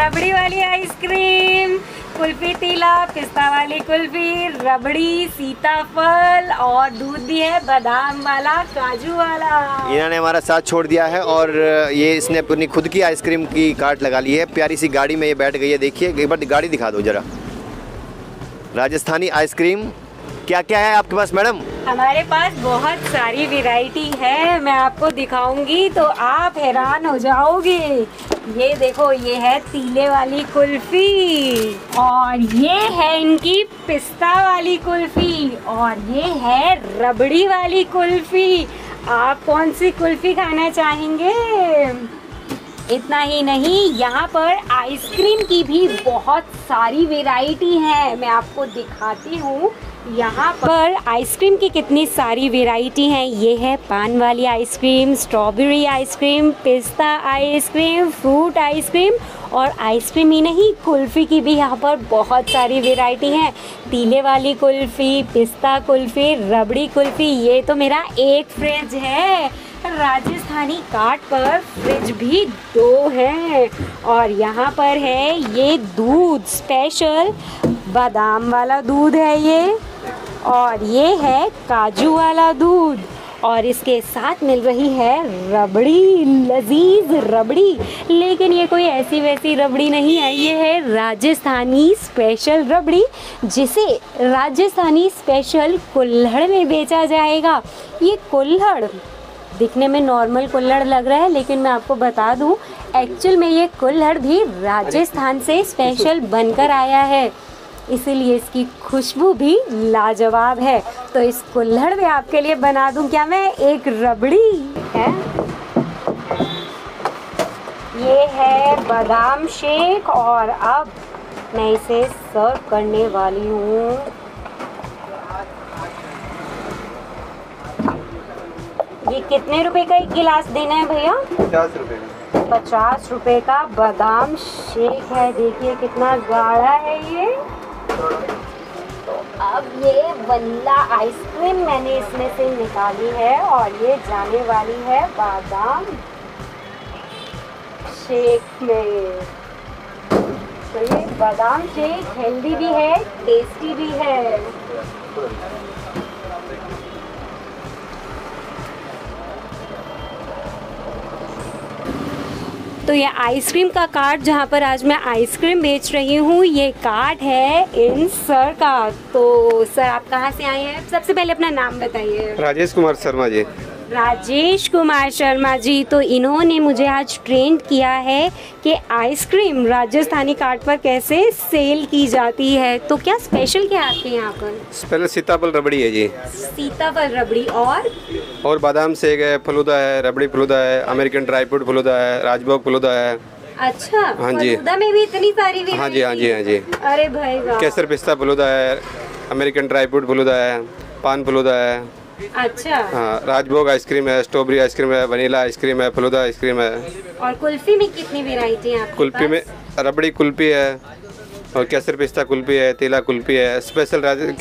रबड़ी वाली आइसक्रीम, कुल्फी तीला, पिस्ता वाली कुल्फी, रबड़ी, सीताफल और दूध भी है, बादाम वाला, काजू वाला। इन्होंने हमारा साथ छोड़ दिया है और ये इसने अपनी खुद की आइसक्रीम की कार्ट लगा ली है। प्यारी सी गाड़ी में ये बैठ गई है। देखिए एक बार गाड़ी दिखा दो जरा। राजस्थानी आइसक्रीम क्या क्या है आपके पास मैडम? हमारे पास बहुत सारी वैरायटी है, मैं आपको दिखाऊंगी तो आप हैरान हो जाओगे। ये देखो, ये है तीले वाली कुल्फी और ये है इनकी पिस्ता वाली कुल्फी और ये है रबड़ी वाली कुल्फी। आप कौन सी कुल्फी खाना चाहेंगे? इतना ही नहीं, यहाँ पर आइसक्रीम की भी बहुत सारी वैरायटी है। मैं आपको दिखाती हूँ यहाँ पर आइसक्रीम की कितनी सारी वैरायटी हैं। ये है पान वाली आइसक्रीम, स्ट्रॉबेरी आइसक्रीम, पिस्ता आइसक्रीम, फ्रूट आइसक्रीम और आइसक्रीम ही नहीं कुल्फ़ी की भी यहाँ पर बहुत सारी वैरायटी हैं। तीले वाली कुल्फ़ी, पिस्ता कुल्फ़ी, रबड़ी कुल्फ़ी, ये तो मेरा एक फ्रिज है। राजस्थानी कार्ट पर फ्रिज भी दो हैं और यहाँ पर है ये दूध स्पेशल, बादाम वाला दूध है ये और ये है काजू वाला दूध और इसके साथ मिल रही है रबड़ी, लजीज रबड़ी। लेकिन ये कोई ऐसी वैसी रबड़ी नहीं है, ये है राजस्थानी स्पेशल रबड़ी जिसे राजस्थानी स्पेशल कुल्हड़ में बेचा जाएगा। ये कुल्हड़ दिखने में नॉर्मल कुल्हड़ लग रहा है लेकिन मैं आपको बता दूं एक्चुअल में ये कुल्हड़ भी राजस्थान से स्पेशल बनकर आया है, इसीलिए इसकी खुशबू भी लाजवाब है। तो इस कुल्हड़ में आपके लिए बना दूं क्या मैं एक रबड़ी है। ये है बादाम शेक और अब मैं इसे सर्व करने वाली हूँ। ये कितने रुपए का एक गिलास देना है भैया? 50 रुपए। 50 रुपए का बादाम शेक है। देखिए कितना गाढ़ा है ये। तो अब ये वनीला आइसक्रीम मैंने इसमें से निकाली है और ये जाने वाली है बादाम शेक में। तो ये बादाम शेक हेल्दी भी है, टेस्टी भी है। तो ये आइसक्रीम का कार्ट जहाँ पर आज मैं आइसक्रीम बेच रही हूँ, ये कार्ट है इन सर का। तो सर आप कहाँ से आए हैं? सबसे पहले अपना नाम बताइए। राजेश कुमार शर्मा जी। राजेश कुमार शर्मा जी, तो इन्होंने मुझे आज ट्रेंड किया है कि आइसक्रीम राजस्थानी कार्ट पर कैसे सेल की जाती है। तो क्या स्पेशल क्या आते हैं यहाँ पर? स्पेशल सीताफल रबड़ी है जी। सीताफल रबड़ी और बादाम शेक है, फलूदा है, रबड़ी फलूदा है, अमेरिकन ड्राई फ्रूट फलूदा है, राजभोग फलूदा है। अच्छा, फलूदा में भी इतनी सारी? हाँ जी। अरे भाई, केसर पिस्ता फलूदा है, अमेरिकन ड्राई फ्रूट फलूदा है, पान फलूदा है। अच्छा हाँ, राजभोग आइसक्रीम है, स्ट्रॉबेरी आइसक्रीम है, वनीला आइसक्रीम है, फलूदा आइसक्रीम है। और कुल्फी में कितनी वैरायटी है आपके कुल्फी पास? में रबड़ी कुल्फी है और केसर पिस्ता कुल्फी है, तीला कुल्फी है, स्पेशल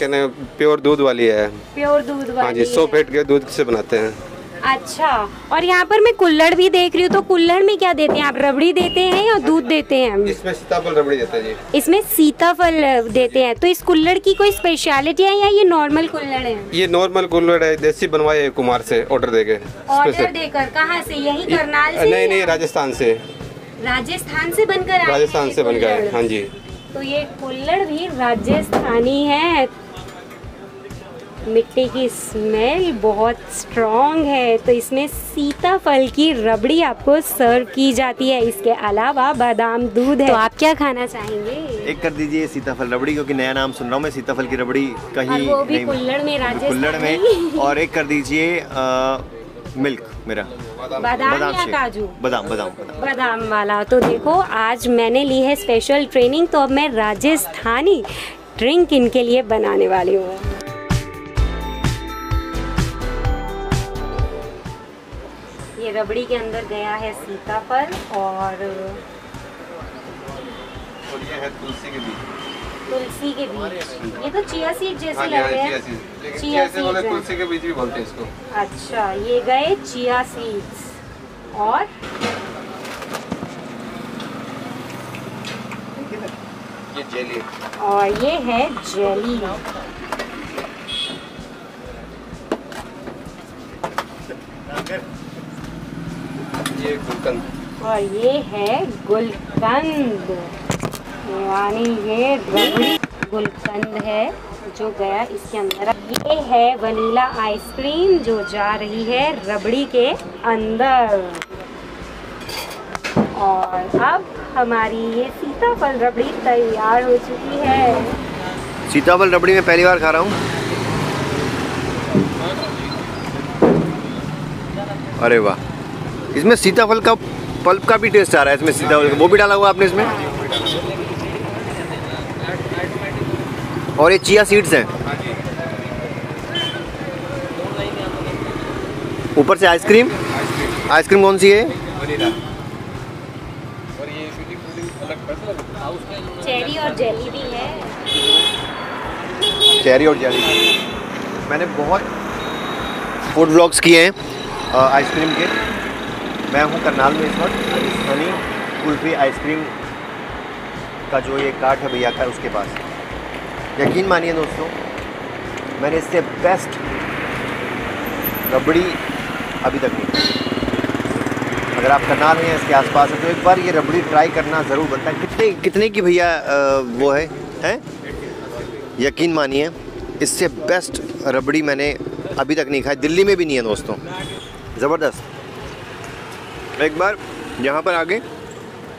प्योर दूध वाली है। प्योर दूध वाली? हाँ जी, 100 फीट के दूध से बनाते हैं। अच्छा, और यहाँ पर मैं कुल्हड़ भी देख रही हूँ, तो कुल्हड़ में क्या देते हैं आप? रबड़ी देते हैं या दूध देते हैं? इसमें सीताफल रबड़ी देते हैं जी। इसमें सीताफल देते हैं। तो इस कुल्हड़ की कोई स्पेशलिटी है या ये नॉर्मल कुल्हड़ है? ये नॉर्मल कुल्हड़ है, देसी बनवाए है कुमार से ऑर्डर देके। ऑर्डर देकर? कहाँ से? यही करनाल से? नहीं, राजस्थान से। राजस्थान से बनकर? राजस्थान से बनकर, हाँ जी। तो ये कुल्हड़ भी राजस्थानी है। मिट्टी की स्मेल बहुत स्ट्रॉन्ग है। तो इसमें सीताफल की रबड़ी आपको सर्व की जाती है, इसके अलावा बादाम दूध है। तो आप क्या खाना चाहेंगे? एक कर दीजिए सीताफल रबड़ी, क्योंकि नया नाम सुन रहा हूँ मैं सीताफल की रबड़ी कहीं, वो भी कुल्हड़ में, राजस्थान में। और एक कर दीजिए मिल्क मेरा बादाम या काजू? बादाम वाला। तो देखो आज मैंने ली है स्पेशल ट्रेनिंग, तो अब मैं राजस्थानी ड्रिंक इनके लिए बनाने वाली हूँ। रबड़ी के अंदर गया है सीताफल और ये है तुलसी के बीज। ये तो चिया सीड जैसे लग रहे हैं। चिया सीड बोले, तुलसी के बीज भी बोलते हैं इसको। अच्छा, ये गए चिया सीड्स और ये जेली और ये है जेली। ये गुलकंद और ये है गुलकंद, यानी ये रबड़ी गुलकंद है जो गया इसके अंदर। ये है वनीला आइसक्रीम जो जा रही है रबड़ी के अंदर। और अब हमारी ये सीताफल रबड़ी तैयार हो चुकी है। सीताफल रबड़ी मैं पहली बार खा रहा हूँ। अरे वाह, इसमें सीताफल का पल्प का भी टेस्ट आ रहा है। इसमें सीताफल वो भी डाला हुआ आपने इसमें, और ये चिया सीड्स हैं। ऊपर से आइसक्रीम, आइसक्रीम कौन सी है? और ये चेरी और जेली भी है। चेरी और जेली मैंने बहुत फूड व्लॉग्स किए हैं आइसक्रीम के। मैं हूँ करनाल में इस वक्त, राजस्थानी कुल्फी आइसक्रीम का जो ये कार्ट है भैया का, उसके पास। यकीन मानिए दोस्तों, मैंने इससे बेस्ट रबड़ी अभी तक नहीं खाई। अगर आप करनाल हैं, इसके आसपास हैं, तो एक बार ये रबड़ी ट्राई करना ज़रूर बनता है। कितने की भैया वो है? यकीन मानिए इससे बेस्ट रबड़ी मैंने अभी तक नहीं खाई, दिल्ली में भी नहीं है दोस्तों। ज़बरदस्त। एक बार यहाँ पर आगे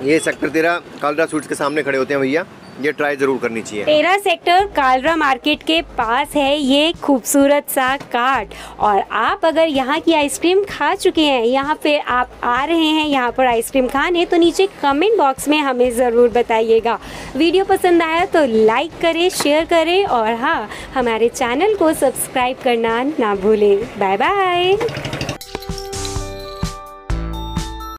ये सेक्टर 13 कालरा स्वीट्स के सामने खड़े होते हैं भैया, ये ट्राई जरूर करनी चाहिए। 13 सेक्टर कालरा मार्केट के पास है ये खूबसूरत सा कार्ट। और आप अगर यहाँ की आइसक्रीम खा चुके हैं, यहाँ पे आप आ रहे हैं यहाँ पर आइसक्रीम खाने, तो नीचे कमेंट बॉक्स में हमें ज़रूर बताइएगा। वीडियो पसंद आया तो लाइक करें, शेयर करें, और हाँ, हमारे चैनल को सब्सक्राइब करना ना भूलें। Bye bye.